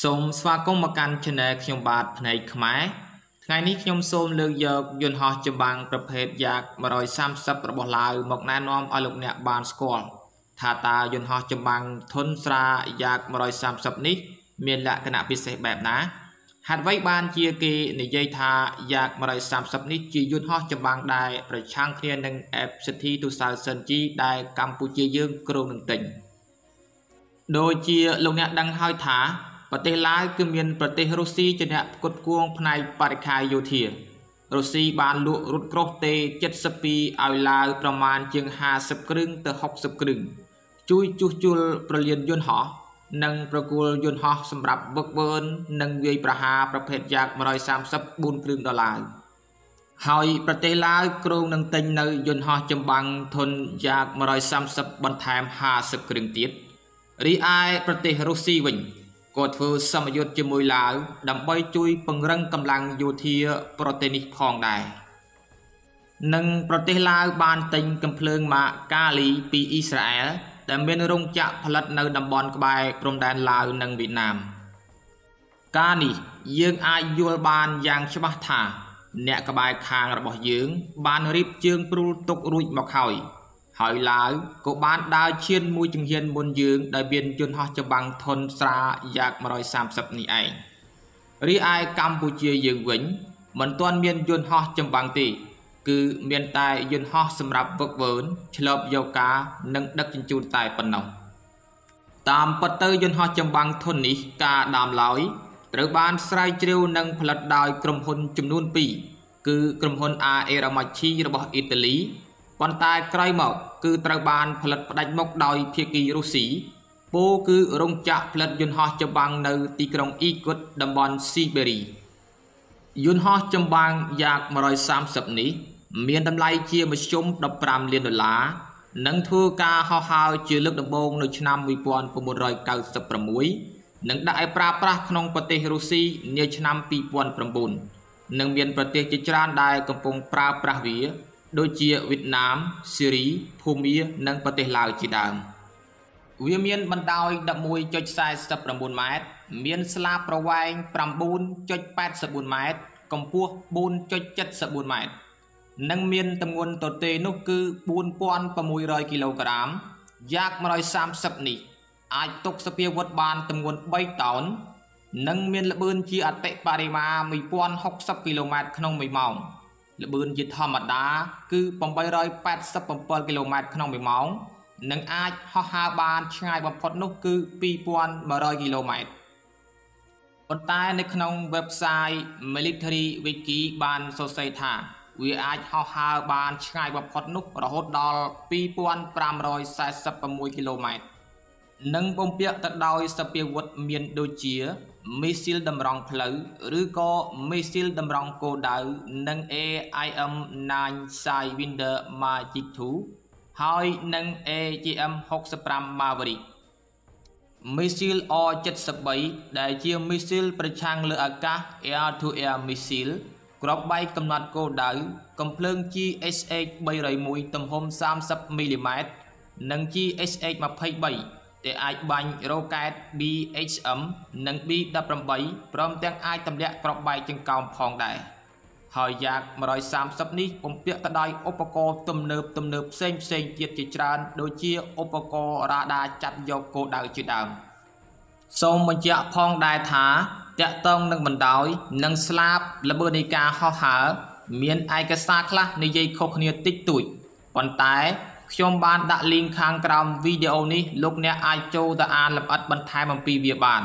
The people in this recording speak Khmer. Som swakom makan channel kyom bat phnai khmae. Thngai ni kyom som leuk yok yun hoh chbang praphet yak 130 robos Lao mok na nom ay lok nek ban skol. Tha ta yun hoh chbang thun sra yak 130 ni mien lakana piseh baeb na. Hat vai ban chia ke niyai tha yak 130 ni chi yun hoh chbang dai prachang khnia nang FCT 2000 chi dai Campuchia yeung krom nang teng. Doi chi lok nek dang hoi tha ប្រទេសរុស្ស៊ីជាអ្នកផ្គត់ផ្គង់ផ្នែកបរិខាយោធារុស្ស៊ីបានលក់រត់ក្រោះទេ គាត់ធ្វើសម្យុទ្ធជាមួយឡាវដើម្បីជួយពង្រឹងកម្លាំងយោធាប្រទេសនេះផងដែរនឹងប្រទេសឡាវបានទិញកំភ្លើងមកកាលីពីអ៊ីស្រាអែលដែលមានរោងចក្រផលិតនៅតំបន់ក្បែរព្រំដែនឡាវនិងវៀតណាម ហើយឡើយក៏បានដើរឈានមួយជំហានមុនយើងដែលមានយន្តហោះចម្បាំងទីគឺមានតែយន្តហោះសម្រាប់វឹកវើនឆ្លប់យកការនិងដឹកជញ្ជូនតែប៉ុណ្ណោះតាមពិតទៅយន្តហោះចម្បាំងធុននេះការដើមឡើយត្រូវបានស្រាយជ្រាវនិងផលិតដោយក្រុមហ៊ុនចំនួន 2 គឺក្រុមហ៊ុនអាអេរ៉ាម៉ាឈីរបស់អ៊ីតាលីប៉ុន្តែក្រោយមកគឺត្រូវបានផលិតផ្ដាច់មកដោយភាគីរុស្ស៊ីពោគឺរោងចក្រផលិតយន្តហោះចម្បាំងនៅទីក្រុងអ៊ីកុតតំបន់ស៊ីបេរីយន្តហោះចម្បាំងយ៉ាក ដូចជាវៀតណាម ស៊េរី ភូមា និងប្រទេសឡាវជាដើមវាមានបណ្ដោយ 11.49 ម៉ែត្រ មានស្លាបប្រវែង 9.84 ម៉ែត្រ កម្ពស់ 4.74 ម៉ែត្រ និងមានទម្ងន់ទទេនោះគឺ 4600 គីឡូក្រាម yak 130 នេះអាចទុកសភាវុធបានទម្ងន់ 3 តោន និងមានល្បឿនជាអតិបរមា 1060 គីឡូម៉ែត្រ ក្នុង1 ម៉ោង ល្បឿនជាធម្មតាគឺ 887 គីឡូម៉ែត្រ ក្នុង1 ម៉ោង និងអាចហោះហើរបានឆ្ងាយបំផុតនោះគឺ 2100 គីឡូម៉ែត្រ ប៉ុន្តែនៅក្នុង website Military Wiki បានសរសេរថាវាអាចហោះហើរបានឆ្ងាយបំផុតនោះរហូតដល់ 2546 គីឡូម៉ែត្រ និងបំពាក់ទៅដោយសភាវុធមានដូចជា Missile តម្រង់ផ្លូវឬក៏ Missile តម្រង់គោលដៅនិង AIM-9 Sidewinder Magic 2 ហើយនិង AGM-65 Maverick Missile R-73 ដែលជា Missile ប្រឆាំងលើអាកាស Air-to-Air Missile គ្រាប់បែកកំណត់គោលដៅកំភ្លើង GSH-301 ទំហំ 30mm និង GSH-23 ដែលអាចបាញ់រ៉ុកែត BHM និង B-18 ព្រមទាំងអាចទម្លាក់គ្រាប់បែកចង្កោមផងដែរហើយ yak 130 នេះបំពាក់ទៅដោយឧបករណ៍ទំនើបផ្សេងៗទៀតជាច្រើនដូចជាឧបករណ៍រ៉ាដាចាប់យកគោលដៅជាដើម ខ្ញុំបានដាក់ link ខាងក្រោមវីដេអូនេះលោកអ្នកអាចចូលទៅអានលម្អិតបន្ថែមអំពីវាបាន